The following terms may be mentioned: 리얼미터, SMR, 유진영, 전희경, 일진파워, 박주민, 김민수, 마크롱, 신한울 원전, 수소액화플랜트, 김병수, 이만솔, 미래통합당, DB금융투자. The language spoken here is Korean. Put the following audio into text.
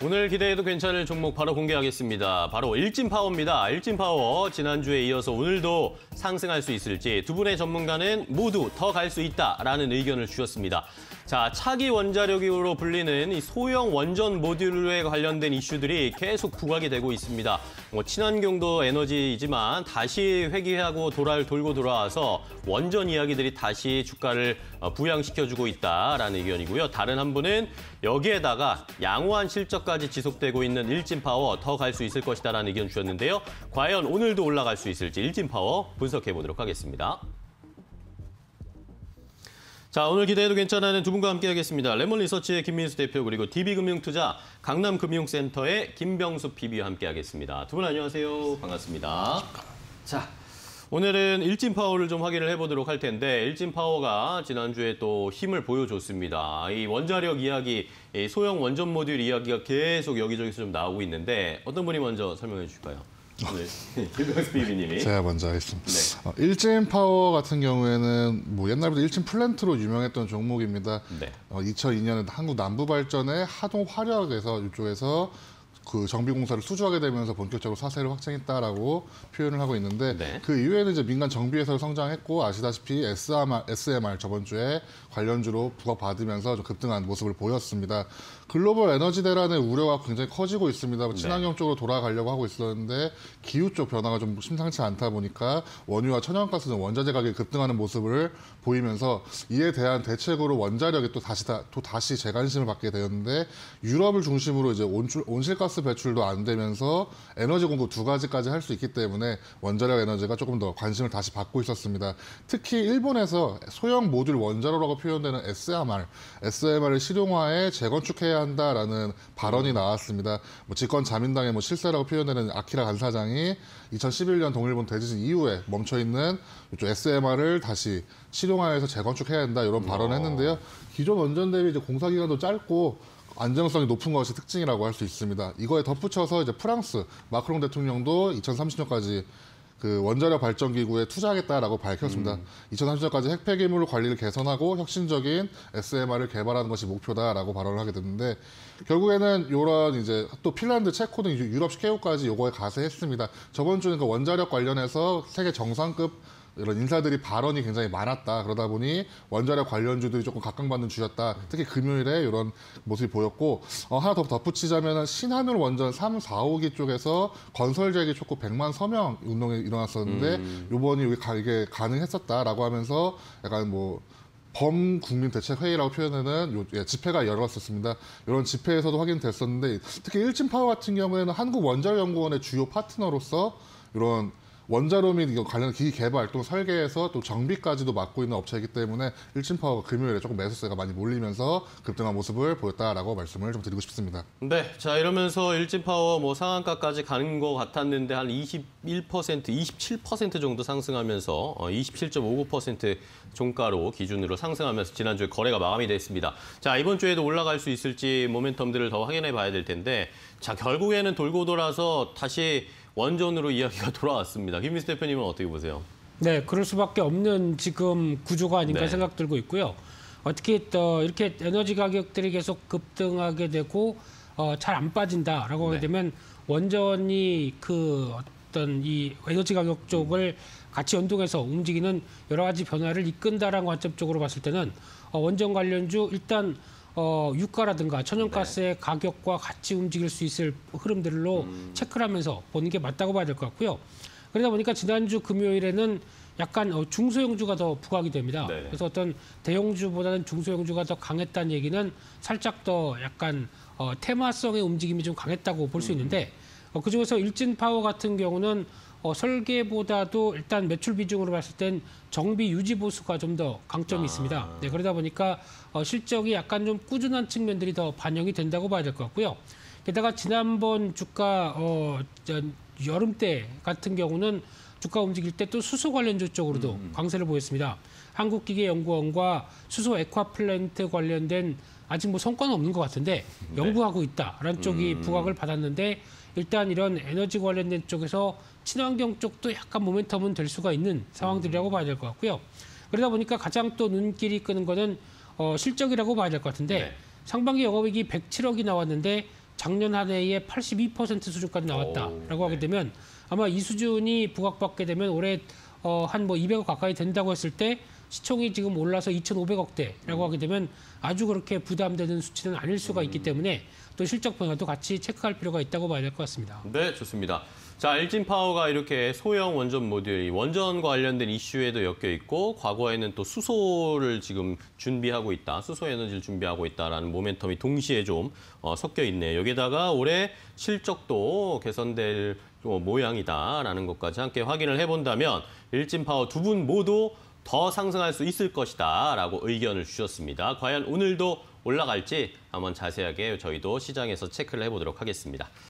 오늘 기대해도 괜찮을 종목 바로 공개하겠습니다. 바로 일진파워입니다. 일진파워 지난주에 이어서 오늘도 상승할 수 있을지 두 분의 전문가는 모두 더 갈 수 있다라는 의견을 주셨습니다. 자, 차기 원자력으로 불리는 이 소형 원전 모듈에 관련된 이슈들이 계속 부각이 되고 있습니다. 뭐 친환경도 에너지이지만 다시 회귀하고 돌고 돌아와서 원전 이야기들이 다시 주가를 부양시켜주고 있다라는 의견이고요. 다른 한 분은 여기에다가 양호한 실적까지 지속되고 있는 일진파워 더 갈 수 있을 것이다라는 의견 주셨는데요. 과연 오늘도 올라갈 수 있을지 일진파워 분석해보도록 하겠습니다. 자, 오늘 기대해도 괜찮아는 두 분과 함께하겠습니다. 레몬리서치의 김민수 대표 그리고 DB금융투자 강남금융센터의 김병수 PB와 함께하겠습니다. 두 분 안녕하세요. 반갑습니다. 자, 오늘은 일진파워를 좀 확인을 해보도록 할 텐데 일진파워가 지난주에 또 힘을 보여줬습니다. 이 원자력 이야기, 이 소형 원전 모듈 이야기가 계속 여기저기서 좀 나오고 있는데 어떤 분이 먼저 설명해 주실까요? 네. 김병수 PB님이. 제가 먼저 하겠습니다. 네. 일진파워 같은 경우에는 뭐 옛날부터 일진플랜트로 유명했던 종목입니다. 네. 2002년에 한국 남부발전의 하동 화력에서 이쪽에서 그 정비공사를 수주하게 되면서 본격적으로 사세를 확장했다라고 표현을 하고 있는데 네. 그 이후에는 이제 민간 정비회사로 성장했고 아시다시피 SMR 저번 주에 관련주로 부각받으면서 좀 급등한 모습을 보였습니다. 글로벌 에너지 대란의 우려가 굉장히 커지고 있습니다. 친환경 네. 쪽으로 돌아가려고 하고 있었는데 기후 쪽 변화가 좀 심상치 않다 보니까 원유와 천연가스 등 원자재 가격이 급등하는 모습을 보이면서 이에 대한 대책으로 원자력이 또 다시 재관심을 받게 되었는데 유럽을 중심으로 이제 온실가스 배출도 안 되면서 에너지 공급 두 가지까지 할 수 있기 때문에 원자력 에너지가 조금 더 관심을 다시 받고 있었습니다. 특히 일본에서 소형 모듈 원자로라고 표현되는 SMR을 실용화해 재건축해야 한다라는 발언이 나왔습니다. 뭐 집권 자민당의 뭐 실세라고 표현되는 아키라 간사장이 2011년 동일본 대지진 이후에 멈춰있는 SMR을 다시 실용화해서 재건축해야 한다 이런 발언을 했는데요. 기존 원전 대비 이제 공사 기간도 짧고 안정성이 높은 것이 특징이라고 할 수 있습니다. 이거에 덧붙여서 이제 프랑스 마크롱 대통령도 2030년까지 그 원자력 발전 기구에 투자하겠다라고 밝혔습니다. 2030년까지 핵폐기물 관리를 개선하고 혁신적인 SMR을 개발하는 것이 목표다라고 발언을 하게 됐는데 결국에는 이런 이제 또 핀란드, 체코 등 유럽 10개국까지 요거에 가세했습니다. 저번 주는 그 원자력 관련해서 세계 정상급 이런 인사들이 발언이 굉장히 많았다. 그러다 보니 원자력 관련주들이 조금 각광받는 주였다. 특히 금요일에 이런 모습이 보였고 하나 더 덧붙이자면 신한울 원전 3, 4호기 쪽에서 건설 제기 촉구 100만 서명 운동이 일어났었는데 요번이 이게 가능했었다라고 하면서 약간 뭐 범국민대책회의라고 표현하는 집회가 열렸었습니다. 이런 집회에서도 확인됐었는데 특히 일진파워 같은 경우에는 한국원자력연구원의 주요 파트너로서 이런 원자로 및 관련 기기 개발 또 설계에서 또 정비까지도 맡고 있는 업체이기 때문에 일진파워가 금요일에 조금 매수세가 많이 몰리면서 급등한 모습을 보였다라고 말씀을 좀 드리고 싶습니다. 네, 자 이러면서 일진파워 뭐 상한가까지 가는 것 같았는데 한 21%, 27% 정도 상승하면서 27.59% 종가로 기준으로 상승하면서 지난주에 거래가 마감이 됐습니다. 자 이번 주에도 올라갈 수 있을지 모멘텀들을 더 확인해 봐야 될 텐데 자 결국에는 돌고 돌아서 다시 원전으로 이야기가 돌아왔습니다. 김민수 대표님은 어떻게 보세요? 네, 그럴 수밖에 없는 지금 구조가 아닌가 네. 생각 들고 있고요. 어떻게 또 이렇게 에너지 가격들이 계속 급등하게 되고 잘 안 빠진다라고 하게 네. 되면 원전이 그 어떤 이 에너지 가격 쪽을 같이 연동해서 움직이는 여러 가지 변화를 이끈다라는 관점 쪽으로 봤을 때는 원전 관련주 일단 유가라든가 천연가스의 네. 가격과 같이 움직일 수 있을 흐름들로 체크를 하면서 보는 게 맞다고 봐야 될 것 같고요. 그러다 보니까 지난주 금요일에는 약간 중소형주가 더 부각이 됩니다. 네. 그래서 어떤 대형주보다는 중소형주가 더 강했다는 얘기는 살짝 더 약간 테마성의 움직임이 좀 강했다고 볼 수 있는데 그중에서 일진파워 같은 경우는 설계보다도 일단 매출 비중으로 봤을 땐 정비 유지 보수가 좀 더 강점이 있습니다. 네, 그러다 보니까 실적이 약간 좀 꾸준한 측면들이 더 반영이 된다고 봐야 될 것 같고요. 게다가 지난번 주가 여름 때 같은 경우는 주가 움직일 때 또 수소 관련주 쪽으로도 강세를 보였습니다. 한국기계연구원과 수소액화플랜트 관련된 아직 뭐 성과는 없는 것 같은데 연구하고 있다라는 쪽이 부각을 받았는데 일단 이런 에너지 관련된 쪽에서 친환경 쪽도 약간 모멘텀은 될 수가 있는 상황들이라고 봐야 될 것 같고요. 그러다 보니까 가장 또 눈길이 끄는 거는 실적이라고 봐야 될 것 같은데 네. 상반기 영업이익이 107억이 나왔는데 작년 한 해에 82% 수준까지 나왔다라고 하게 되면 아마 이 수준이 부각받게 되면 올해 한 뭐 200억 가까이 된다고 했을 때 시총이 지금 올라서 2,500억대라고 하게 되면 아주 그렇게 부담되는 수치는 아닐 수가 있기 때문에 또 실적 변화도 같이 체크할 필요가 있다고 봐야 될 것 같습니다. 네, 좋습니다. 자, 일진파워가 이렇게 소형 원전 모듈, 원전 관련된 이슈에도 엮여 있고 과거에는 또 수소를 지금 준비하고 있다, 수소 에너지를 준비하고 있다라는 모멘텀이 동시에 좀 섞여 있네요. 여기에다가 올해 실적도 개선될 모양이다라는 것까지 함께 확인을 해본다면 일진파워 두 분 모두 더 상승할 수 있을 것이다라고 의견을 주셨습니다. 과연 오늘도 올라갈지 한번 자세하게 저희도 시장에서 체크를 해보도록 하겠습니다.